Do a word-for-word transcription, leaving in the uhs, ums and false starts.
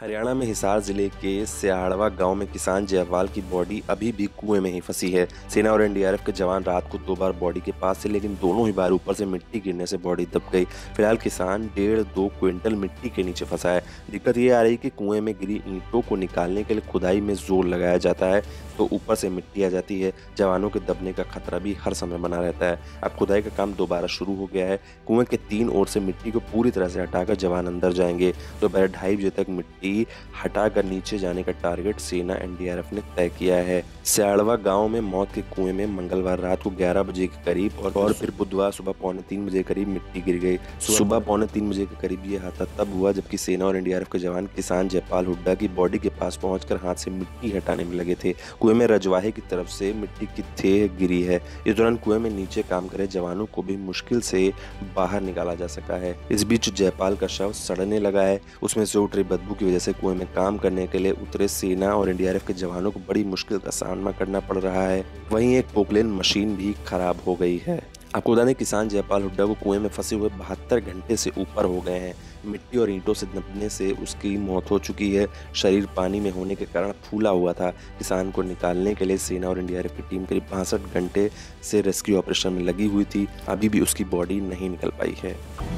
हरियाणा में हिसार जिले के स्याहड़वा गांव में किसान जयपाल की बॉडी अभी भी कुएं में ही फंसी है। सेना और एन डी आर एफ के जवान रात को दो बार बॉडी के पास से, लेकिन दोनों ही बार ऊपर से मिट्टी गिरने से बॉडी दब गई। फिलहाल किसान डेढ़ दो क्विंटल मिट्टी के नीचे फंसा है। दिक्कत ये आ रही कि कुएं में गिरी ईंटों को निकालने के लिए खुदाई में जोर लगाया जाता है तो ऊपर से मिट्टी आ जाती है। जवानों के दबने का खतरा भी हर समय बना रहता है। अब खुदाई का काम दोबारा शुरू हो गया है। कुएं के तीन ओर से मिट्टी को पूरी तरह से हटाकर जवान अंदर जाएंगे। दोपहर ढाई बजे तक मिट्टी हटाकर नीचे जाने का टारगेट सेना एन डी आर एफ ने तय किया है। स्याड़वा गांव में मौत के कुएं में मंगलवार रात को ग्यारह बजे के करीब और, और फिर बुधवार सुबह पौने तीन बजे के करीब मिट्टी गिर गई। सुबह पौने तीन बजे के करीब ये हादसा तब हुआ जबकि सेना और एन डी आर एफ के जवान किसान जयपाल हुड्डा की बॉडी के पास पहुंचकर हाथ से मिट्टी हटाने में लगे थे। कुएं में रजवाहे की तरफ से मिट्टी की थेह गिरी है। इस दौरान कुएं में नीचे काम करे जवानों को भी मुश्किल से बाहर निकाला जा सका है। इस बीच जयपाल का शव सड़ने लगा है। उसमें से उठ रही बदबू की जैसे कुएं में काम करने के लिए उतरे सेना और एन डी आर एफ के जवानों को बड़ी मुश्किल का सामना करना पड़ रहा है। वहीं एक पोकलेन मशीन भी खराब हो गई है। आपको बता दें किसान जयपाल हुड्डा को कुएं में फंसे हुए बहत्तर घंटे से ऊपर हो गए हैं। मिट्टी और ईंटों से दबने से उसकी मौत हो चुकी है। शरीर पानी में होने के कारण फूला हुआ था। किसान को निकालने के लिए सेना और एन डी आर एफ की टीम करीब बासठ घंटे से रेस्क्यू ऑपरेशन में लगी हुई थी। अभी भी उसकी बॉडी नहीं निकल पाई है।